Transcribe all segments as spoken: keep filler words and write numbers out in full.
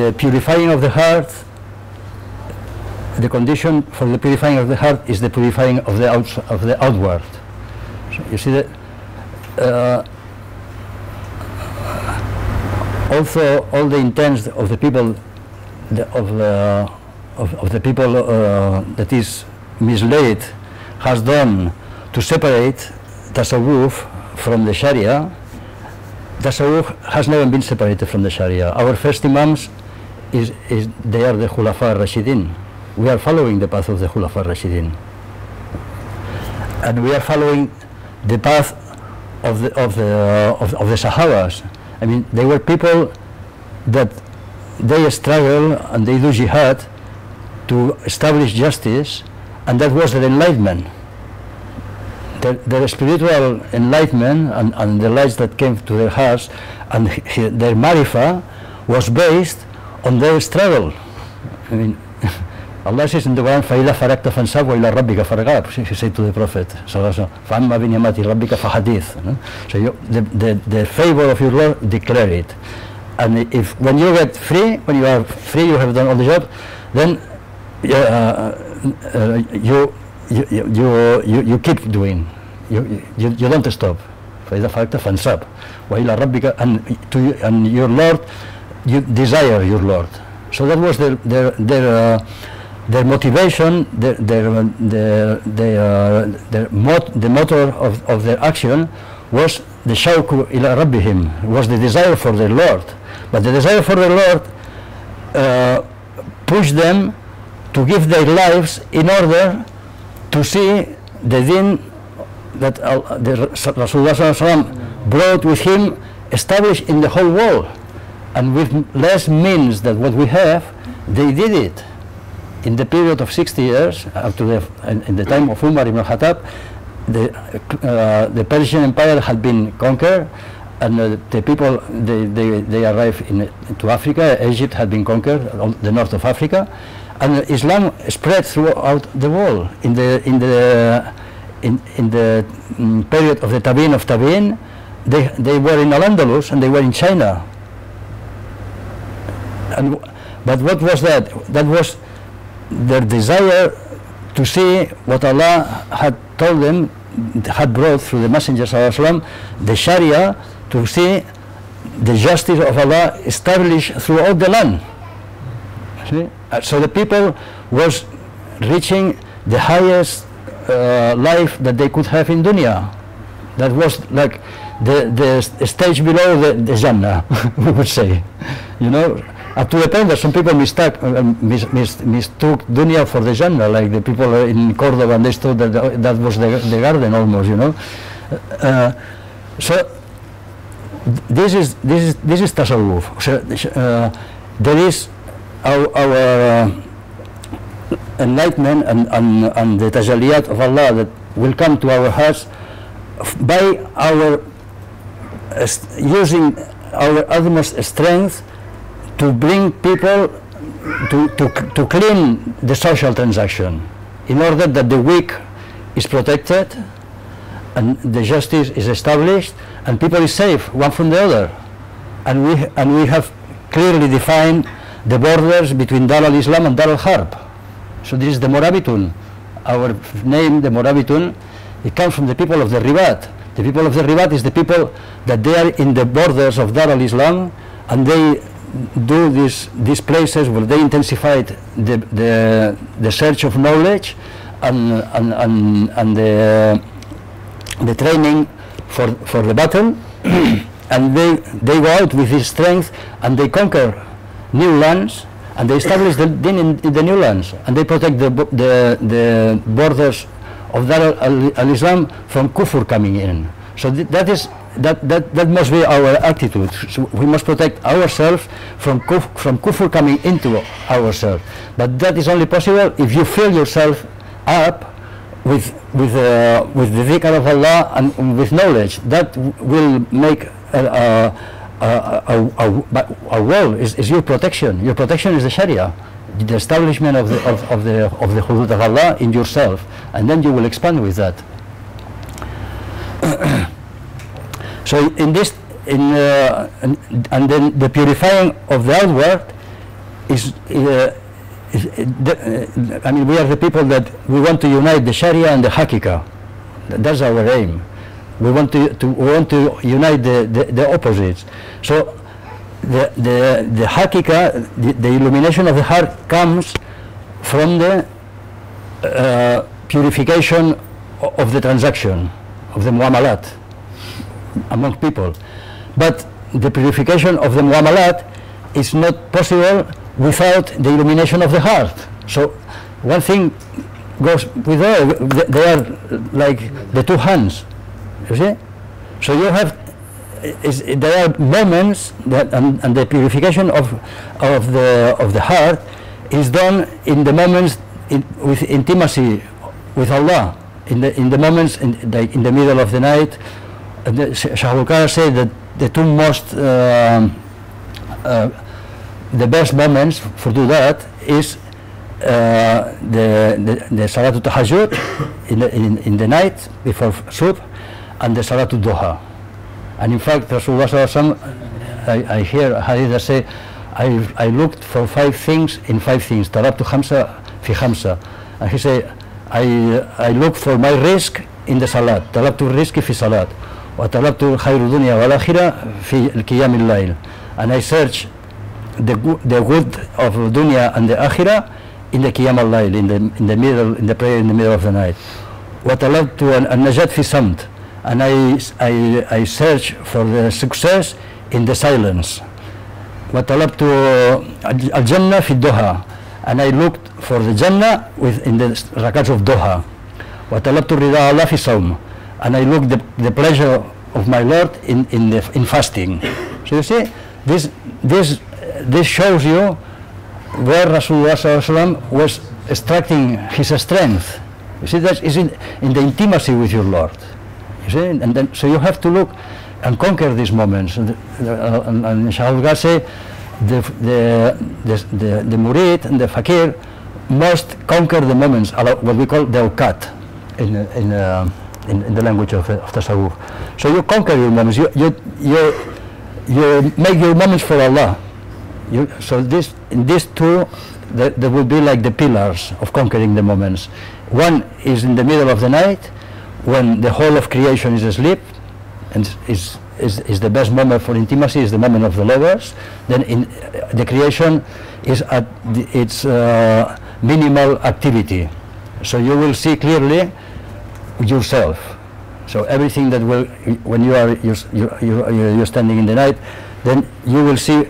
the purifying of the heart, the condition for the purifying of the heart is the purifying of the outs of the outward. So you see that uh, also all the intents of the people, the, of the of, of the people uh, that is misled, has done to separate Tasawuf from the Sharia. Tasawuf has never been separated from the Sharia. Our first imams, is, is they are the Khulafa Rashidin. We are following the path of the Khulafa Rashidin. And we are following the path of the, of the, uh, of, of the Sahabas. I mean, they were people that they struggle and they do jihad to establish justice, and that was their enlightenment. Their, their spiritual enlightenment and, and the lights that came to their hearts and their Marifa was based on their struggle. I mean, Allah says in the Quran, فَإِذَا فَرَقْتَ فَانْسَبْ وَإِلَىٰ رَبِّكَ فَارْغَبْ. He said to the Prophet, فَأَمَّا بِنِعْمَةِ رَبِّكَ فَحَدِّثْ. So you, the, the, the favor of your Lord, declare it. And if when you get free, when you are free, you have done all the job, then uh, uh, you, you, you, you, you keep doing. You, you, you don't stop. فَإِذَا فَرَقْتَ فَانْسَبْ وَإِلَىٰ رَبِّكَ. And, to, and your Lord, you desire your Lord. So that was their, their, their uh, their motivation, their, their, their, their, uh, their mot the motor of, of their action was the shauk ila rabbihim, was the desire for their Lord. But the desire for their Lord uh, pushed them to give their lives in order to see the din that uh, the Rasulullah brought with him established in the whole world. And with less means than what we have, they did it. In the period of sixty years, up to the, in, in the time of Umar ibn Hattab, the, uh, the Persian Empire had been conquered, and uh, the people, they, they, they arrived in, to Africa. Egypt had been conquered, the north of Africa, and Islam spread throughout the world. In the, in the, in, in the um, period of the tabin of tabin, they, they were in al-Andalus and they were in China. And, but what was that? That was their desire to see what Allah had told them, had brought through the Messenger ﷺ, the Sharia, to see the justice of Allah established throughout the land. See? So the people was reaching the highest uh, life that they could have in dunya. That was like the, the stage below the, the jannah, we would say, you know. Up to the point that some people mistook, uh, mis, mis, mistook dunya for the jannah, like the people in Cordoba, and they thought that that was the, the garden almost, you know. Uh, so this is this is this is Tasawuf. So, uh, there is our, our uh, enlightenment and, and and the tajalliyat of Allah that will come to our hearts by our uh, using our utmost strength to bring people to, to, to clean the social transaction, in order that the weak is protected and the justice is established and people is safe one from the other. And we, and we have clearly defined the borders between Dar al Islam and Dar al Harb. So this is the Morabitun. Our name, the Morabitun, it comes from the people of the Ribat. The people of the Ribat is the people that they are in the borders of Dar al Islam, and they do this, these places where they intensified the, the, the search of knowledge and, and, and, and the, the training for, for the battle, and they, they go out with this strength and they conquer new lands and they establish the din in, in the new lands, and they protect the, the, the borders of Dar al-Islam from Kufur coming in. So th that is That, that, that must be our attitude. So we must protect ourselves from, kuf, from kufur coming into ourselves. But that is only possible if you fill yourself up with, with, uh, with the zikr of Allah and with knowledge. That will make a, a, a, a, a wall, is, is your protection. Your protection is the Sharia, the establishment of the, of, of the, of the hudud of Allah in yourself. And then you will expand with that. So in this, in, uh, and, and then the purifying of the outward is, uh, is the, uh, I mean, we are the people that we want to unite the Sharia and the Hakika. That's our aim. We want to, to we want to unite the, the, the opposites. So the the the Hakika, the, the illumination of the heart comes from the uh, purification of the transaction, of the Muamalat among people. But the purification of the Muamalat is not possible without the illumination of the heart. So one thing goes with all, they are like the two hands, you see? So you have, is, there are moments that, and, and the purification of, of, the, of the heart is done in the moments in, with intimacy with Allah, in the, in the moments in, like in the middle of the night. Shaukar said that the two most, uh, uh, the best moments for do that is uh, the, the, the Salatul Tahajjud in, in, in the night before Subh, and the Salatul Doha. And in fact, Rasulullah, I, I hear Hadith say, I, I looked for five things in five things. Tarabtu Hamsa fi Hamsa. And he said, I, I look for my risk in the Salat. Talabtu Rizki fi Salat. Wa talabtu khayru dunya wal akhirah fi kiamil lail. And I search the good, the good of dunya and the akhirah in the qiyam al-layl, in the in the middle, in the prayer in the middle of the night. Wa talabtu an-najat fi samt, and I, I I search for the success in the silence. Wa talabtu al-jannah fi doha, and I looked for the jannah with in the rakats of doha. Wa talabtu rijal Allah fi sawm, and I looked the the pleasure of my Lord in in the in fasting. So you see, this this. This shows you where Rasulullah was extracting his strength. You see, that is in, in the intimacy with your Lord. You see, and then so you have to look and conquer these moments. And Shahabas say, the the the the murid and the fakir must conquer the moments, what we call the awqat in in, uh, in in the language of, of Tasawuf. So you conquer your moments. You you you you make your moments for Allah. You, so this, in these two, there the will be like the pillars of conquering the moments. One is in the middle of the night, when the whole of creation is asleep, and is is, is the best moment for intimacy, is the moment of the lovers. Then in uh, the creation is at the, its uh, minimal activity. So you will see clearly yourself. So everything that will, when you are you you you're standing in the night, then you will see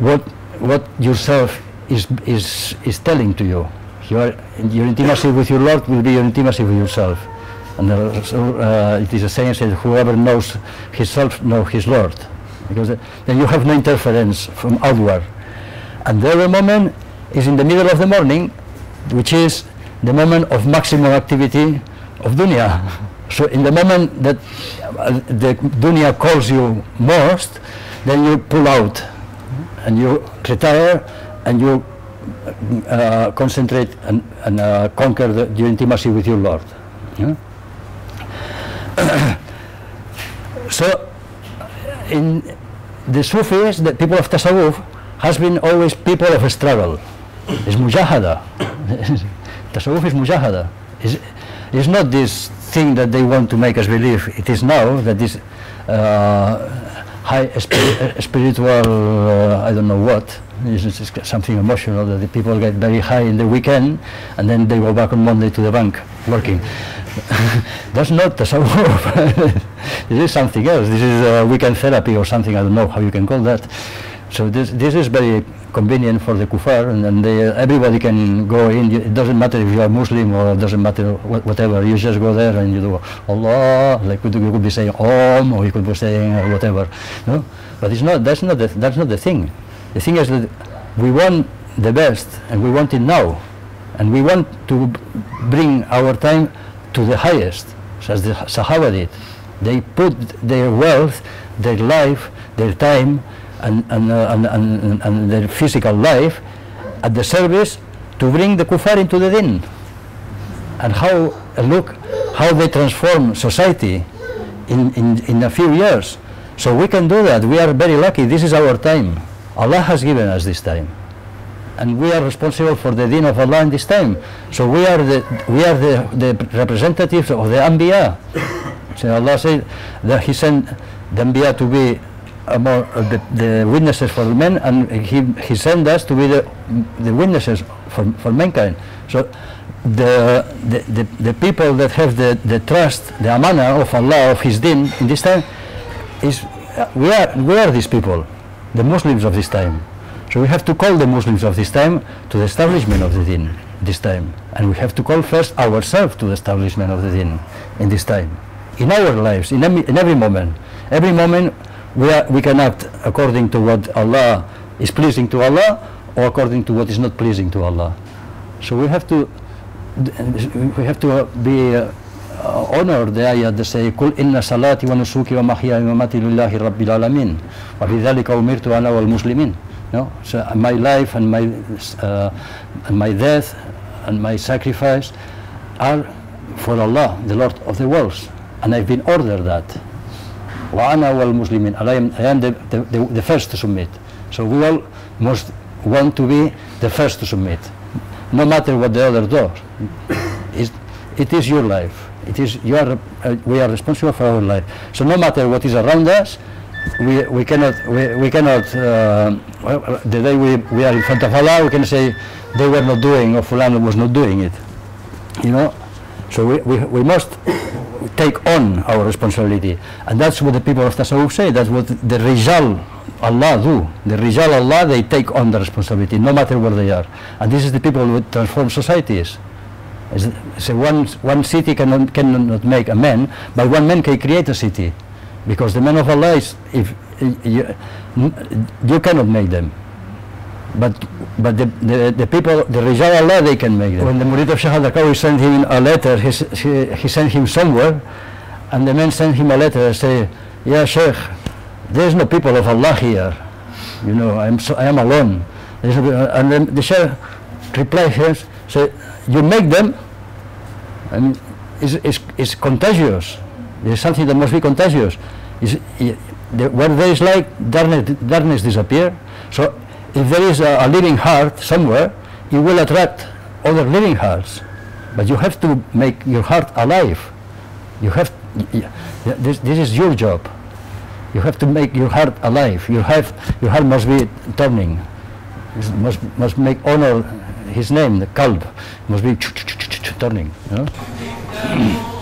what what yourself is is is telling to you. Your your intimacy with your Lord will be your intimacy with yourself. And uh, so, uh, it is a saying that whoever knows himself knows his Lord, because then you have no interference from outward. And the other moment is in the middle of the morning, which is the moment of maximum activity of dunya. So in the moment that uh, the dunya calls you most, then you pull out, and you retire, and you uh, concentrate and, and uh, conquer the, your intimacy with your Lord. Yeah? So, in the Sufis, the people of Tasawuf has been always people of a struggle. It's mujahada. Tasawuf is mujahada. It's, it's not this thing that they want to make us believe. It is now that this uh, high spiritual, uh, I don't know what, it's, it's something emotional that the people get very high in the weekend and then they go back on Monday to the bank working. That's not Tasawuf. This is something else. This is uh, weekend therapy or something, I don't know how you can call that. So this this is very convenient for the kufar, and, and they, everybody can go in. It doesn't matter if you are Muslim, or it doesn't matter wh whatever. You just go there and you do Allah, like you could be saying Om, or you could be saying whatever. No, but it's not. That's not. The, that's not the thing. The thing is that we want the best, and we want it now, and we want to bring our time to the highest, as the Sahaba did. They put their wealth, their life, their time, and, and, uh, and, and, and their physical life at the service to bring the kufar into the din. And how, uh, look how they transform society in, in, in a few years. So we can do that. We are very lucky. This is our time. Allah has given us this time. and we are responsible for the deen of Allah in this time. So we are the we are the, the representatives of the Anbiya. So Allah said that He sent the Anbiya to be among the, the witnesses for men, and He He sent us to be the the witnesses for for mankind. So the the the, the people that have the the trust, the amana of Allah, of His deen in this time, is we are we are these people, the Muslims of this time. So we have to call the Muslims of this time to the establishment of the deen this time, and we have to call first ourselves to the establishment of the deen in this time, in our lives, in every, in every moment. Every moment we are we can act according to what Allah is pleasing to Allah, or according to what is not pleasing to Allah. So we have to we have to be uh, honor the ayah that say قل إن صلاتي ونسكي ومحياي ومماتي لله رب العالمين وبذلك أمرت أنا والمسلمين. No? So my life and my uh, and my death and my sacrifice are for Allah, the Lord of the worlds, and I've been ordered that. وأنا والمسلمين, and I am, I am the, the, the first to submit. So we all must want to be the first to submit, no matter what the other does. It, it is your life. It is you are uh, we are responsible for our life. So no matter what is around us, we we cannot we, we cannot uh, well, the day we, we are in front of Allah, we can say they were not doing or Fulano was not doing it, you know. So we, we, we must take on our responsibility, and that's what the people of Tasawuf say. That's what the Rijal Allah do. The Rijal Allah, they take on the responsibility no matter where they are, and this is the people who transform societies. So one one city cannot cannot make a man, but one man can create a city. Because the men of Allah is, if you, you cannot make them, but but the the, the people, the Rijal Allah, they can make them. When the murid of Sheikh Al-Dakawi sent him a letter, he, he he sent him somewhere, and the man sent him a letter and say, "Yeah, Sheikh, there is no people of Allah here. You know, I'm so, I am alone." There's no, and then the Sheikh replied him, "Say, you make them, and it's it's, it's contagious." There is something that must be contagious. Is, is, the, where there is light, darkness, darkness disappears. So if there is a, a living heart somewhere, it will attract other living hearts. But you have to make your heart alive. You have you, this, this is your job. You have to make your heart alive. Your heart, your heart must be turning. It must must make honor his name, the Kalb. Must be turning. You know?